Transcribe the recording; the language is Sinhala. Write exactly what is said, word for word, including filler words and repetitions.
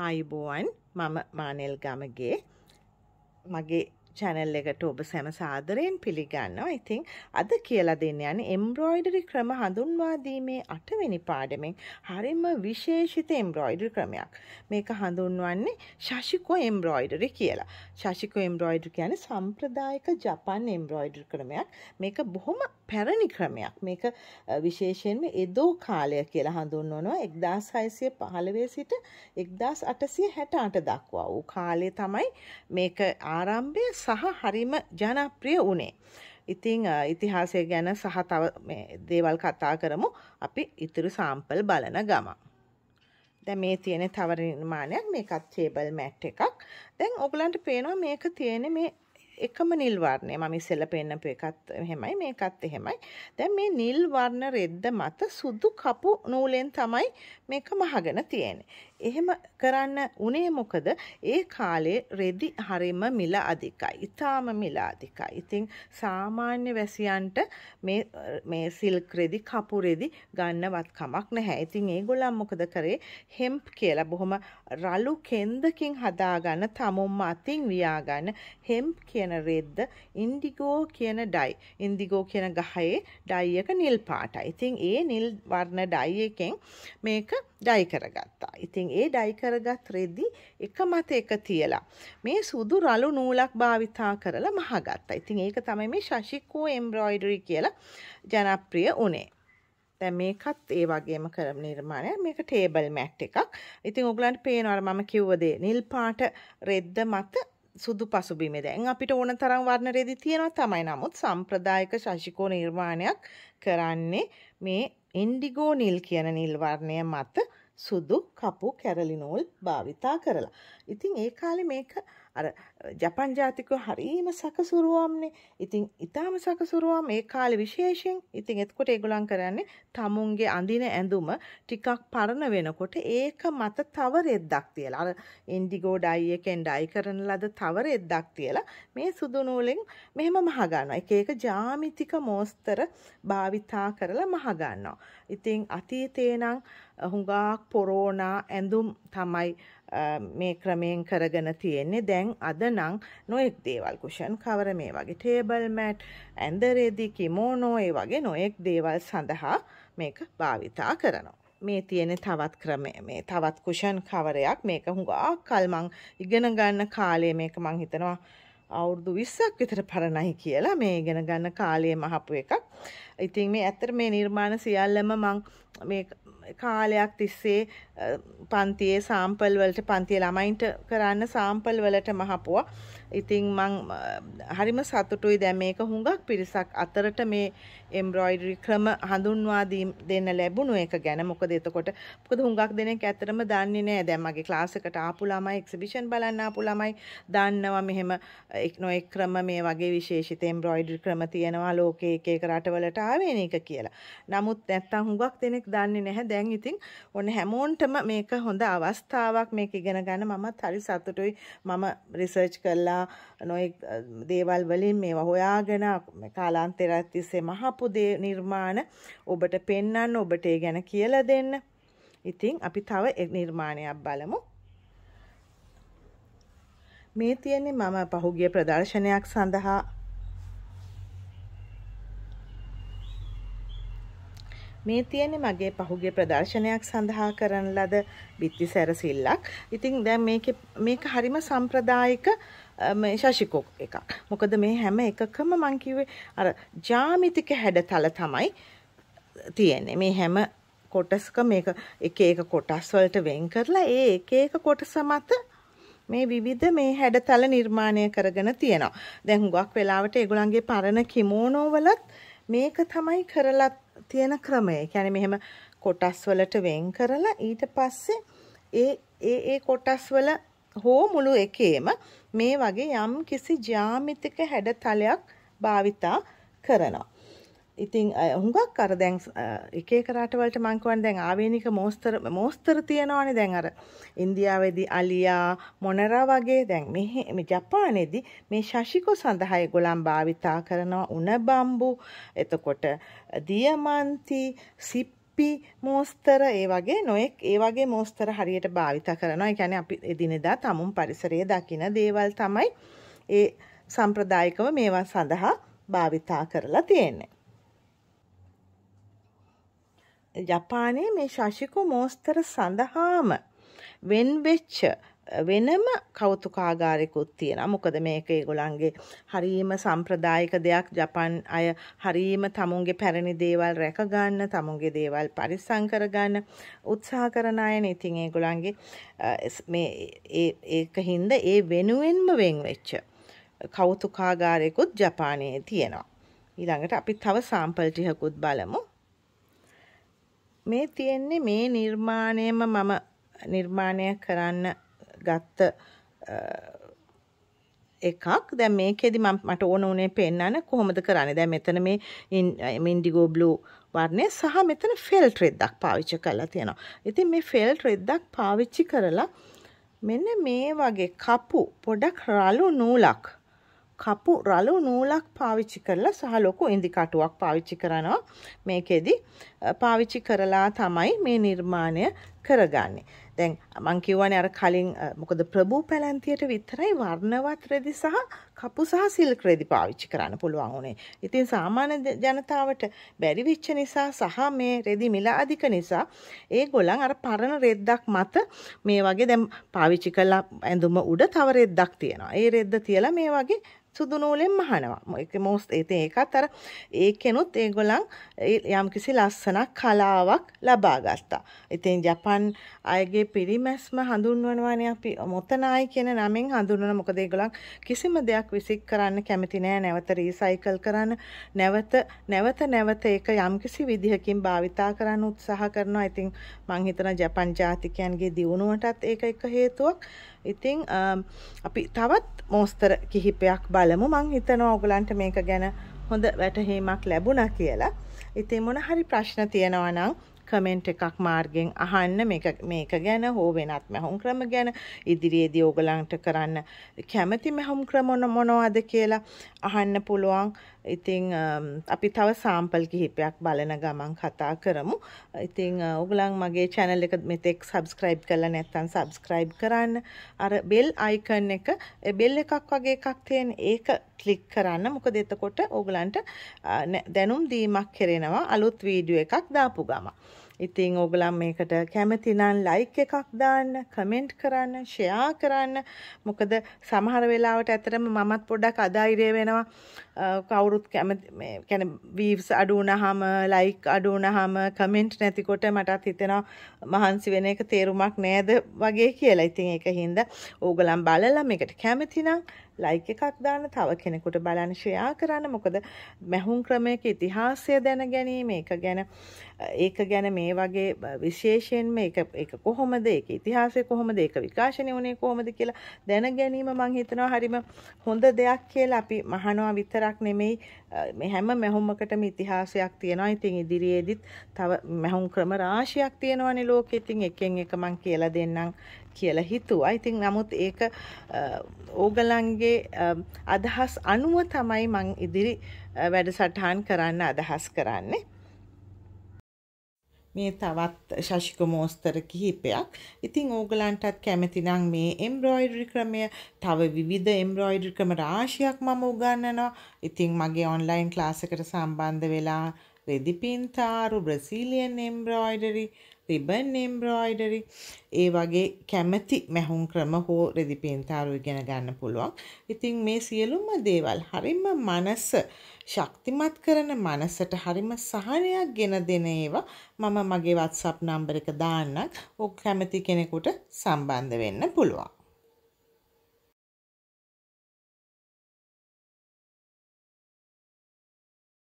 ආයුබෝවන් මම මානෙල් ගමගේ මගේ channel එකට ඔබ සැම සාදරයෙන් පිළිගන්නවා. ඉතින් අද කියලා දෙන්න යන්නේ embroidery ක්‍රම හඳුන්වා දීමේ අට වෙනි පාඩමෙන් හරිම විශේෂිත embroidery ක්‍රමයක්. මේක හඳුන්වන්නේ Shashiko embroidery කියලා. Shashiko embroidery කියන්නේ සම්ප්‍රදායික ජපාන් embroidery ක්‍රමයක්. මේක බොහොම පැරණි ක්‍රමයක්. මේක විශේෂයෙන්ම එදෝ කාලය කියලා හඳුන්වනවා. එක්දාස් හයසිය පහළොව සිට එක්දාස් අටසිය හැටඅට දක්වා. ඒ කාලේ තමයි මේක ආරම්භය සහ හරිම ජනප්‍රිය වුණේ. ඉතින් ඉතිහාසය ගැන සහ තව මේ දේවල් කතා කරමු. අපි ඉතුරු සාම්පල් බලන ගමන්. දැන් මේ තියෙන තව නිර්මාණයක්. මේකත් ටේබල් මැට් එකක්. දැන් ඔයගලන්ට පේනවා මේක තියෙන්නේ මේ එකම නිල් වර්ණය. මම ඉස්සෙල්ලා පෙන්නපු එකත් එහෙමයි මේකත් එහෙමයි. දැන් මේ නිල් වර්ණ රෙද්ද මත සුදු කපු නූලෙන් තමයි මේක මහගෙන තියෙන්නේ. එහෙම කරන්න උනේ මොකද ඒ කාලේ රෙදි හරිම මිල අධිකයි. ඊටාම මිල අධිකයි. ඉතින් සාමාන්‍ය වැසියන්ට මේ මේ සිල්ක් රෙදි කපු රෙදි ගන්නවත් කමක් නැහැ. ඉතින් ඒගොල්ලන් මොකද කරේ හෙම්ප් කියලා බොහොම රළු කෙන්දකින් හදාගන්න තමුම්ම අතින් වියාගන්න හෙම්ප් කියන රෙද්ද ඉන්ඩිගෝ කියන ඩයි ඉන්ඩිගෝ කියන ගහේ ඩයි එක නිල් පාටයි. ඉතින් ඒ නිල් වර්ණ ඩයි එකෙන් මේක ඩයි කරගත්තා. ඉතින් ඒ ඩයි කරගත් රෙදි එක මත එක තියලා මේ සුදු රළු නූලක් භාවිතා කරලා මහගත්තා. ඉතින් ඒක තමයි මේ Shashiko embroidery කියලා ජනප්‍රිය උනේ. දැන් මේකත් ඒ වගේම කරන නිර්මාණයක්. මේක ටේබල් මැට් එකක්. ඉතින් ඔයගලන්ට පේනවා මම කිව්ව දේ නිල් පාට රෙද්ද මත සුදු පසුබිම. දැන් අපිට ඕන තරම් වර්ණ රෙදි තියෙනවා තමයි. නමුත් සම්ප්‍රදායික Shashiko නිර්මාණයක් කරන්නේ මේ ඉන්ඩිගෝ නිල් කියන නිල් වර්ණය මත සුදු කපු කැරලි නූල් භාවිතා කරලා. ඉතින් ඒ කාලේ මේක අර ජපන් ජාතිකයෝ හරීම සකසුරුවම්නේ. ඉතින් ඊටාම සකසුරුවම් ඒ කාලේ විශේෂයෙන්. ඉතින් එතකොට ඒගොල්ලන් කරන්නේ තමුන්ගේ අඳින ඇඳුම ටිකක් පරණ වෙනකොට ඒක මත තව රෙද්දක් තියලා අර ඉන්ඩිගෝ ඩයි එකෙන් ඩයි කරන ලද තව රෙද්දක් තියලා මේ සුදු නූලෙන් මෙහෙම මහ ගන්නවා. එක එක ජ්‍යාමිතික මෝස්තර භාවිතා කරලා මහ ගන්නවා. ඉතින් අතීතේ නම් හුඟක් පොරෝනා ඇඳුම් තමයි මේ ක්‍රමයෙන් කරගෙන තියෙන්නේ. දැන් අද නම් නොඑක් දේවල් කුෂන් කවර මේ වගේ ටේබල් මැට් ඇඳ රෙදි කිමෝනෝ ඒ වගේ නොඑක් දේවල් සඳහා මේක භාවිතා කරනවා. මේ තියෙන තවත් ක්‍රමය මේ තවත් කුෂන් කවරයක්. මේක හුඟක් කල් මං ඉගෙන ගන්න කාලේ මේක මං හිතනවා අවුරුදු විස්සක් විතර පරණයි කියලා මේ ඉගෙන ගන්න කාලේ මහපු එකක්. ඉතින් මේ ඇත්තට මේ නිර්මාණ සියල්ලම මං මේ කාලයක් තිස්සේ පන්තියේ සාම්පල් වලට පන්තියේ ළමයින්ට කරන්න සාම්පල් වලට මහපුවා. ඉතින් මං හරිම සතුටුයි. දැන් මේක හුඟක් පිරිසක් අතරට මේ embroidery ක්‍රම හඳුන්වා දෙන්න ලැබුණු එක ගැන. මොකද එතකොට මොකද හුඟක් දෙනෙක් ඇත්තටම දන්නේ නැහැ. දැන් මගේ ක්ලාස් එකට ආපු ළමයි එක්සිබිෂන් බලන්න ආපු ළමයි දන්නවා මෙහෙම එක් නොඑක් ක්‍රම මේ වගේ විශේෂිත embroidery ක්‍රම තියෙනවා ලෝකේ එක එක රටවලට ආවෙන එක කියලා. නමුත් නැත්තම් හුඟක් දෙනෙක් දන්නේ නැහැ. දැන් ඉතින් ඔන්න හැමෝන්ටම මේක හොඳ අවස්ථාවක්. මේක ඉගෙන ගන්න මමත් හරි සතුටුයි. මම රිසර්ච් කළා නොඑක් දේවල් වලින් මේවා හොයාගෙන කාලාන්තරයක් තිස්සේ මහපු දේ නිර්මාණ ඔබට පෙන්වන්න ඔබට ඒ ගැන කියලා දෙන්න. ඉතින් අපි තව නිර්මාණයක් බලමු. මේ තියෙන්නේ මම පහුගිය ප්‍රදර්ශනයක් සඳහා මේ තියෙන්නේ මගේ පහුගිය ප්‍රදර්ශනයක් සඳහා කරන ලද බිත්ති සැරසිල්ලක්. ඉතින් දැන් මේකේ මේක හරිම සම්ප්‍රදායික මේ Shashiko එකක්. මොකද මේ හැම එකකම මං කිව්වේ අර ජ්‍යාමිතික හැඩතල තමයි තියෙන්නේ. මේ හැම කොටසක මේක එක එක කොටස් වලට වෙන් කරලා ඒ එක එක කොටස මත මේ විවිධ මේ හැඩතල නිර්මාණය කරගෙන තියෙනවා. දැන් හුඟක් වෙලාවට ඒගොල්ලන්ගේ පරණ කිමෝනෝ වලත් මේක තමයි කරලා තියෙන ක්‍රමය. ඒ කියන්නේ මෙහෙම කොටස් වලට වෙන් කරලා ඊට පස්සේ ඒ ඒ ඒ කොටස් වල හෝ මුළු එකේම මේ වගේ යම් කිසි ජ්‍යාමිතික හැඩතලයක් භාවිතා කරනවා. ඉතින් හුඟක් අර දැන් එක එක රටවලට මං කියන්නේ දැන් ආවේනික මෝස්තර මෝස්තර තියෙනවානේ. දැන් අර ඉන්දියාවේදී අලියා මොනරා වගේ දැන් මෙහි මේ ජපානයේදී මේ Shashiko සඳහා ඒගොල්ලන් භාවිතා කරනවා උණ බම්බු, එතකොට දියමන්ති, සිප් අපි මෝස්තර ඒ වගේ නොඑක් ඒ වගේ මෝස්තර හරියට භාවිත කරනවා. ඒ කියන්නේ අපි එදිනෙදා තමුන් පරිසරයේ දකින දේවල් තමයි ඒ සම්ප්‍රදායිකව මේවා සඳහා භාවිත කරලා තියෙන්නේ. ජපානයේ මේ ශාශිකෝ මෝස්තර සඳහාම වෙන්වෙච්ච වෙනම කෞතුකාගාරයකුත් තියෙනවා. මොකද මේක ඒගොල්ලන්ගේ හරීම සම්ප්‍රදායික දෙයක්. ජපාන් අය හරීම තමුන්ගේ පැරණි දේවල් රැක ගන්න, තමුන්ගේ දේවල් පරිස්සම් කර ගන්න උත්සාහ කරන අයනේ. ඉතින් ඒගොල්ලන්ගේ මේ ඒ ඒකින්ද ඒ වෙනුවෙන්ම වෙන්වෙච්ච කෞතුකාගාරයකුත් ජපානයේ තියෙනවා. ඊළඟට අපි තව සාම්පල් ටිකකුත් බලමු. මේ තියෙන්නේ මේ නිර්මාණයම මම නිර්මාණය කරන්න ගත්ත එකක්. දැන් මේකෙදි මම මට ඕන උනේ පෙන්නන්න කොහොමද කරන්නේ. දැන් මෙතන මේ ඉන්ඩිගෝ බ්ලු වර්ණය සහ මෙතන ෆෙල්ට් රෙද්දක් පාවිච්චි කරලා තියෙනවා. ඉතින් මේ ෆෙල්ට් රෙද්දක් පාවිච්චි කරලා මෙන්න මේ වගේ කපු පොඩක් රළු නූලක් කපු රළු නූලක් පාවිච්චි කරලා සහ ලොකු ඉන්දි කටුවක් පාවිච්චි කරනවා. මේකෙදි පාවිච්චි කරලා තමයි මේ නිර්මාණය කරගන්නේ. දැන් මම කියවනේ අර කලින් මොකද ප්‍රභූ පැලැන්තියට විතරයි වර්ණවත් රෙදි සහ කපු සහ සිල්ක් රෙදි පාවිච්චි කරන්න පුළුවන් උනේ. ඉතින් සාමාන්‍ය ජනතාවට බැරි වෙච්ච නිසා සහ මේ රෙදි මිල අධික නිසා ඒගොල්ලන් අර පරණ රෙද්දක් මත මේ වගේ දැන් පාවිච්චි කළා ඇඳුම උඩ තව රෙද්දක් තියෙනවා. ඒ රෙද්ද තියලා මේ වගේ සුදු නූලෙන් මහනවා. ඒක මොස්ට් ඉතින් ඒකත් අර ඒකෙනුත් ඒගොල්ලන් යම්කිසි ලස්සනක් කලාවක් ලබා ගත්තා. ඉතින් ජපාන් අයගේ පිරිමැස්ම හඳුන්වනවානේ අපි මොතනායි කියන නමෙන් හඳුන්වන. මොකද ඒගොල්ලන් කිසිම දෙයක් විසික් කරන්න කැමති නෑ. නැවත රීසයිකල් කරන්න, නැවත නැවත නැවත ඒක යම්කිසි විදිහකින් භාවිතා කරන්න උත්සාහ කරනවා. ඉතින් මං හිතනවා ජපාන් ජාතිකයන්ගේ දියුණුවටත් ඒක එක හේතුවක්. ඉතින් අපි තවත් මෝස්තර කිහිපයක් බලමු. මං හිතනවා ඔයගලන්ට මේක ගැන හොඳ වැටහීමක් ලැබුණා කියලා. ඉතින් මොන හරි ප්‍රශ්න තියෙනවා නම් කමෙන්ට් එකක් මාර්ගෙන් අහන්න. මේක මේක ගැන හෝ වෙනත් මහුම් ක්‍රම ගැන ඉදිරියේදී ඔයගලන්ට කරන්න කැමති මහුම් ක්‍රම මොනවද කියලා අහන්න පුළුවන්. ඉතින් අපි තව සාම්පල් කිහිපයක් බලන ගමන් කතා කරමු. ඉතින් ඔයගලන් මගේ channel එක මෙතෙක් subscribe කරලා නැත්නම් subscribe කරන්න. අර bell icon එක, ඒ bell එකක් වගේ එකක් තියෙන ඒක click කරන්න. මොකද එතකොට ඔයගලන්ට දැනුම් දීමක් කරනවා අලුත් වීඩියෝ එකක් දාපු ගමන්. ඉතින් ඔයගලන් මේකට කැමති නම් ලයික් එකක් දාන්න, කමෙන්ට් කරන්න, ෂෙයා කරන්න. මොකද සමහර වෙලාවට ඇත්තටම මමත් පොඩ්ඩක් අධෛර්ය වෙනවා. කවුරුත් කැමති මේ කියන්නේ වීව්ස් අඩු වුණාම, ලයික් අඩු වුණාම, කමෙන්ට් නැතිකොට මටත් හිතෙනවා මහන්සි වෙන එක තේරුමක් නෑද වගේ කියලා. ඉතින් ඒකින්ද ඔයගලන් බලලා මේකට කැමති නම් ලයික් එකක් දාන්න, තව කෙනෙකුට බලන්න ෂෙයා කරන්න. මොකද මැහුම් ක්‍රමයක ඉතිහාසය දැන ගැනීම, ඒක ගැන ඒක ගැන මේ වගේ විශේෂයෙන්ම ඒක ඒක කොහොමද, ඒක ඉතිහාසය කොහොමද, ඒක විකාශනය වුණේ කොහොමද කියලා දැන ගැනීම මම හිතනවා හරිම හොඳ දෙයක් කියලා. අපි මහනවා විතරක් නෙමෙයි, මේ හැම මැහුම්කටම ඉතිහාසයක් තියෙනවා. ඉතින් ඉදිරියේදීත් තව මැහුම් ක්‍රම රාශියක් තියෙනවානේ ලෝකෙ. ඉතින් එකෙන් එක මම කියලා දෙන්නම් කියලා හිතුවා. ඉතින් නමුත් ඒක ඕගලන්ගේ අදහස් අනුව තමයි මං ඉදිරි වැඩසටහන් කරන්න අදහස් කරන්නේ. මේ තවත් ශාශිකෝ මෝස්තර කිහිපයක්. ඉතින් ඕගලන්ටත් කැමති නම් මේ එම්බ්‍රොයිඩරි ක්‍රමය, තව විවිධ එම්බ්‍රොයිඩරි ක්‍රම රාශියක් මම උගන්වනවා. ඉතින් මගේ ඔන්ලයින් ක්ලාස් එකට සම්බන්ධ වෙලා රෙදි පින්තාරු, බ්‍රසීලියන් එම්බ්‍රොයිඩරි, රිබන් එම්බ්‍රොයිඩරි, ඒ වගේ කැමැති මැහුම් ක්‍රම හෝ රෙදි පින්තාරු ඉගෙන ගන්න පුළුවන්. ඉතින් මේ සියලුම දේවල් හරිම මනස ශක්තිමත් කරන, මනසට හරිම සහනයක් ගෙන දෙන ඒවා මම මගේ WhatsApp නම්බර එක දාන්නත්, ඔක් කැමැති කෙනෙකුට සම්බන්ධ වෙන්න පුළුවන්.